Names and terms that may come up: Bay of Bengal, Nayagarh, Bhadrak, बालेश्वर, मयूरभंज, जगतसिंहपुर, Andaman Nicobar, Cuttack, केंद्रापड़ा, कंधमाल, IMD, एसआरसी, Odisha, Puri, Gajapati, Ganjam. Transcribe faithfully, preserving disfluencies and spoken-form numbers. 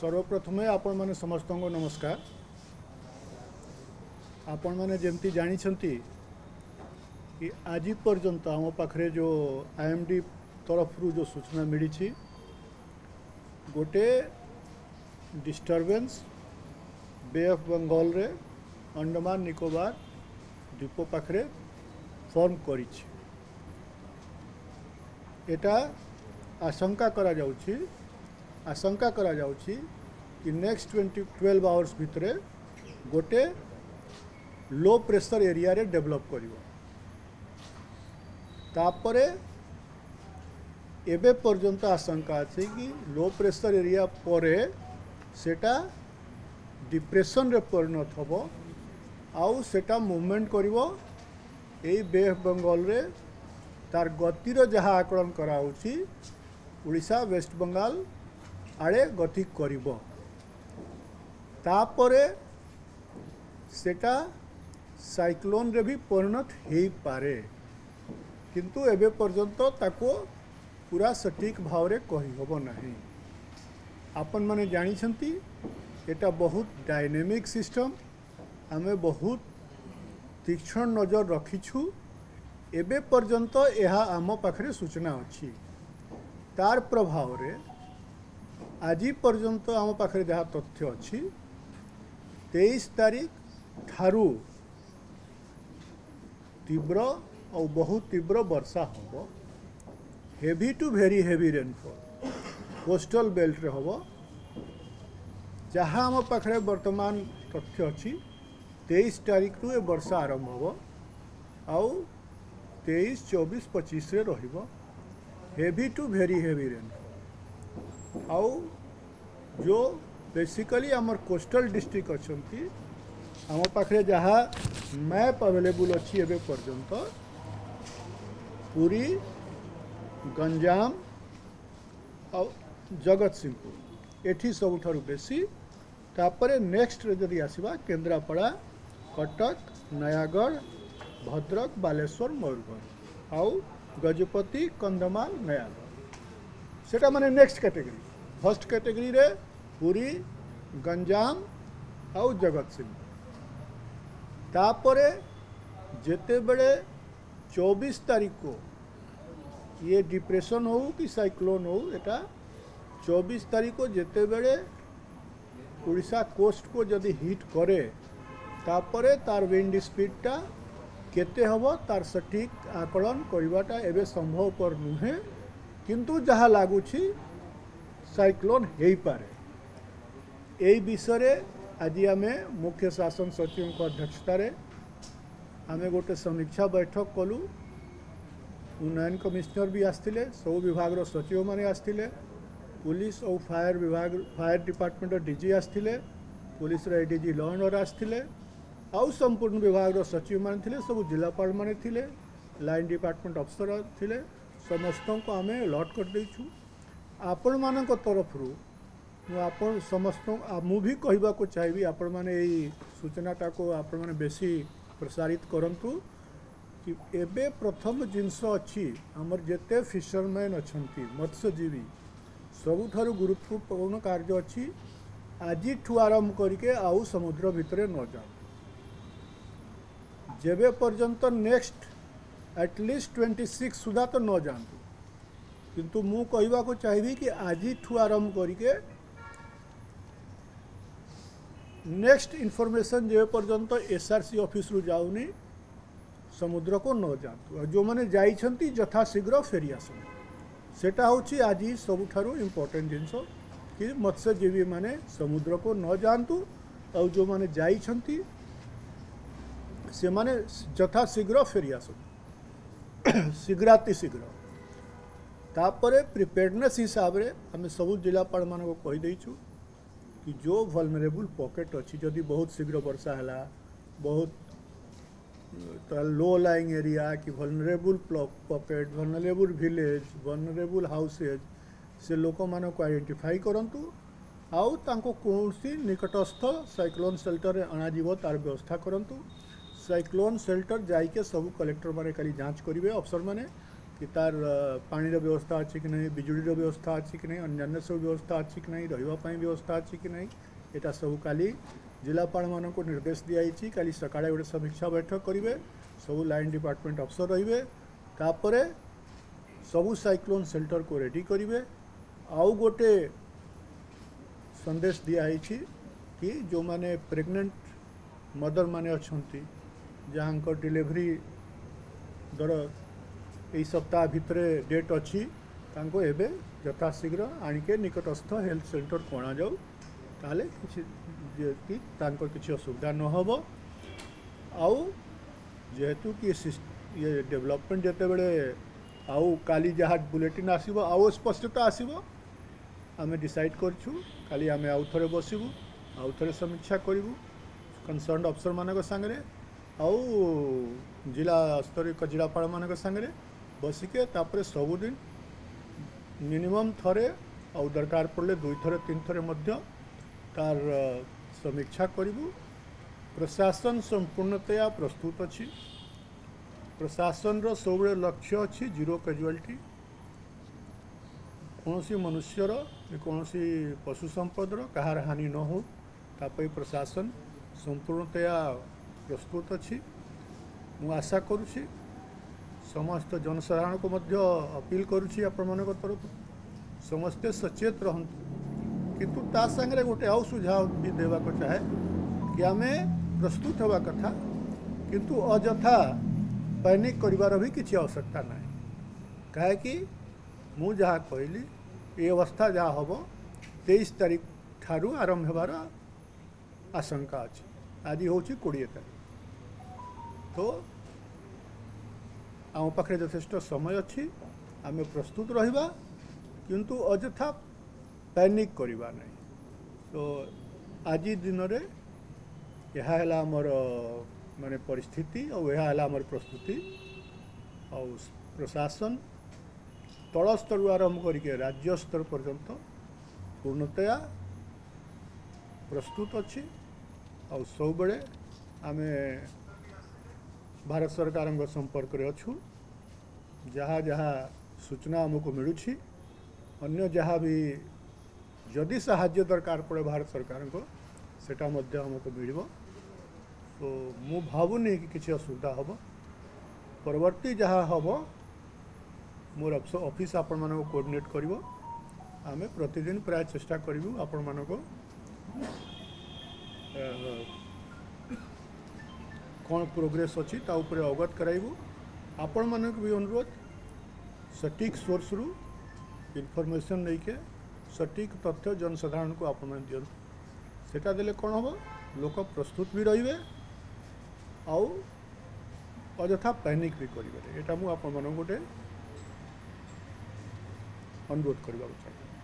सर्वप्रथमे आपण माने समस्तंको नमस्कार। आपण माने जेमती जानिछंती कि आज पर्यंत आम पाखे जो आईएमडी तरफ रू जो सूचना मिली गोटे डिस्टर्बेंस बे ऑफ बंगाल रे अंडमान निकोबार द्वीप पाखे फॉर्म करी एटा आशंका करा जाउची आशंका करा जाउची कि नेक्स्ट ट्वेंटी ट्वेल्व आवर्स भितरे गोटे लो प्रेशर एरिया रे डेवलप करिवो। तापरे एबे पर्यंत आशंका अछि कि लो प्रेशर एरिया परे सेटा डिप्रेशन रे परिणत होबो आउ सेटा मूवमेंट करिवो। एई बे ऑफ बंगाल रे तार गतिर जहाँ आकलन करा होछि उड़ीसा वेस्ट बंगाल आड़े गति करिवो। तापरे सेटा साइक्लोन रे भी परिणत हो पारे किंतु एबे पर्यंत ताको पूरा सटीक भाव रे कहि होबो नाही। आपन माने जानि छंती एटा बहुत डायनेमिक सिस्टम आमे बहुत तीक्ष्ण नजर रखिछु। एबे पर्यंत यह आम पाखरे सूचना अछि तार प्रभाव रे आज पर्यंत आम पाखे जहाँ तथ्य अच्छी तेईस तारीख ठारू तीव्र और बहुत तीव्र वर्षा हम heavy to very heavy rainfall coastal belt रे हम जहाँ आम पाखे वर्तमान तथ्य अच्छी तेईस तारीख रु वर्षा आरंभ हम आउ तेईस चौबीस पचीस heavy to very heavy rainfall आउ जो बेसिकली आमर कोस्टल डिस्ट्रिक्ट अच्छी आम पाखे जहाँ मैप अवेलेबल अच्छी एबे पर्यंत पुरी गंजाम और जगतसिंहपुर एठी सबुठारु बेसी। तापरे नेक्स्ट जदि आसीबा केंद्रापड़ा कटक नयागढ़ भद्रक बालेश्वर मयूरभंज आउ गजपति कंधमाल नयागढ़ सेटा माने नेक्स्ट कैटेगरी। फर्स्ट कैटेगरी रे पुरी गंजाम आउ जगतसिंहपुर। तापरे जेते बड़े चौबीस तारीख को ये डिप्रेशन हो कि साइक्लोन हो एटा चौबीस तारीख को जेते बड़े उड़ीसा कोस्ट को जदि हिट करे तापरे तार विंड स्पीडटा केते हबो तार सटीक आकलन करवाटा एबे संभव पर नुहे किंतु जहाँ लगुच साइक्लोन हो पारे। यही विषय आज आम मुख्य शासन सचिव अध्यक्षतार आम गोटे समीक्षा बैठक कलु। उन्नयन कमिश्नर भी आसते सब विभाग सचिव मैंने आसते पुलिस और फायर विभाग फायर डिपार्टमेंट डीजी आसते police DG law and order आसते आउ संपूर्ण विभाग सचिव मैंने सब जिलापाल मैंने लाइन डिपार्टमेंट अफसर थे समस्त को आम अलॉट कर देछु। आपण मान तरफ आपण समस्त मुझे कहवाक चाहिए आपण मैंने सूचनाटा को आपण मैंने बेसी प्रसारित करूँ कि एबे प्रथम जिनस अच्छी आमर जेते फिशरमैन अच्छा मत्स्यजीवी सबुठारु गुरुत्वपूर्ण कार्य अच्छी आज आरंभ करके आउ समुद्र भितर न जाऊ जेबे पर्यंत नेक्स्ट एटलिस्ट ट्वेंटी सिक्स सुधा तो न जानतु किंतु मु कहवा को चाहिए कि आज आरंभ करके नेक्स्ट इनफॉरमेशन जे पर्यंत एसआरसी ऑफिस रु जाऊनी समुद्र को न जानतु और जो मैंने जाइछंती यथाशीघ्र फेरी आसन सेटा होची आज सबुठारु इम्पोर्टेंट जिनसो कि मत्स्यजीवी माने समुद्र को न जानतु और जो मैंने जाइछंती से माने यथाशीघ्र फेरी आसन शीघ्राति शीघ्र। तापरे प्रिपेयर्डनेस हिसाब रे आम सब जिलापाल मान को कहीदेचु कि जो वल्नरेबल पॉकेट अच्छी जदि बहुत शीघ्र वर्षा है बहुत लो लाइंग एरिया कि vulnerable pocket vulnerable village vulnerable houses से लोक मान को आइडेंटिफाई करंतु आउ तांको कौन सी निकटस्थ साइक्लोन सेल्टर अणाजिवो तार व्यवस्था करंतु। साइक्लोन सेल्टर जाके सब कलेक्टर माने खाली जांच करेंगे अफसर माने कि तार पानीर व्यवस्था अच्छी कि नहीं, बिजुलीर व्यवस्था अच्छी कि नहीं, अन्य सब व्यवस्था अच्छी कि नहीं, रही व्यवस्था अच्छी कि नहीं, यहाँ सब काली जिलापाल मान को निर्देश दिखाई काली सकाळे गोटे समीक्षा बैठक करेंगे। सब लाइन डिपार्टमेंट अफसर रही तापर सबू साइक्लोन सेल्टर को रेडी करेंगे। आउ गोटे संदेश दिखाई कि जो मैंने प्रेग्नेंट मदर मैंने अच्छा जहाँ डिलीवरी दर यही सप्ताह भितर डेट अच्छी तांको एबे यथाशीघ्र आणिके निकटस्थ हेल्थ सेंटर को अणा जाऊ ताले कि तांको किसी असुविधा न होबो। आउ जेहेतु कि ये डेवलपमेंट जते बेले आउ काली जहाँ बुलेटिन आसीबो आउ स्पष्टता आसीबो आमे डिसाइड करछु काली आमे आउ थरे बसिबु आउ थरे समीक्षा करिबु कंसर्न अफसर मानक संगे आउ जिला स्तर जिलापाल मानक संगे बसिके तापर सबुदिन मिनिमम थरे आउ दरकार पड़े दुई थरे तीन थरे मध्य तार समीक्षा करूँ। प्रशासन संपूर्णतया प्रस्तुत अच्छी। प्रशासन रो सबुरे लक्ष्य अच्छी जीरो कैजुआलिटी। कौनसी मनुष्यर कौनसी पशु संपदर कहार हानि न हो तापई प्रशासन संपूर्णतया प्रस्तुत अच्छी। मु आशा करुँची समस्त जनसाधारण को मध्य अपील करुँची आपमनक तरफ समस्ते सचेत रहंतु। किंतु ता संगे गोटे आउ सुझाव भी देवा को चाहे कि आमे प्रस्तुत होगा कथा किंतु अजथा पैनिक करिवार भी किसी आवश्यकता ना कहे कि मु जहाँ कहली ये अवस्था जहाँ हम तेईस तारीख ठारू आरंभ होवार आशंका अच्छी। आज हूँ कोड़े तारीख तो आम पाखे यथेष्ट समय अच्छी आम प्रस्तुत रहिबा किंतु अजथा पैनिक करिबा नहीं। तो आज दिन रे यह है आमर माने परिस्थिति और यह है आमर प्रस्तुति और प्रशासन तल स्तर आरंभ करके राज्य स्तर पर्यंत पूर्णतया प्रस्तुत अच्छी। और सब बेले आम भारत सरकार संपर्क में अच्छू जहाँ जहाँ सूचना आमको मिलूँ अन्य जहाँ भी जदि साहाय्य दरकार पड़े भारत सरकार को सेटा मध्य हमको मिल। तो मु भावुनी कि किसी असुविधा हम परवर्ती जहाँ हम मोर ऑफिस आपण मानको कोऑर्डिनेट करिवो। आमे प्रतिदिन प्राय चेष्टा करिवो आपण मानको कौन प्रोग्रेस अच्छी ताऊपर अवगत कराइबू। आपण मानक भी अनुरोध सटीक सोर्स रु इनफॉरमेशन लेके सटीक तथ्य जनसाधारण को आपण मान दियौ। सेटा देले कौन हो लोक प्रस्तुत भी रहिबे आउ अजथा पैनिक भी करिबे। एटा मु आपण मानक गोटे अनुरोध करबा चाहे।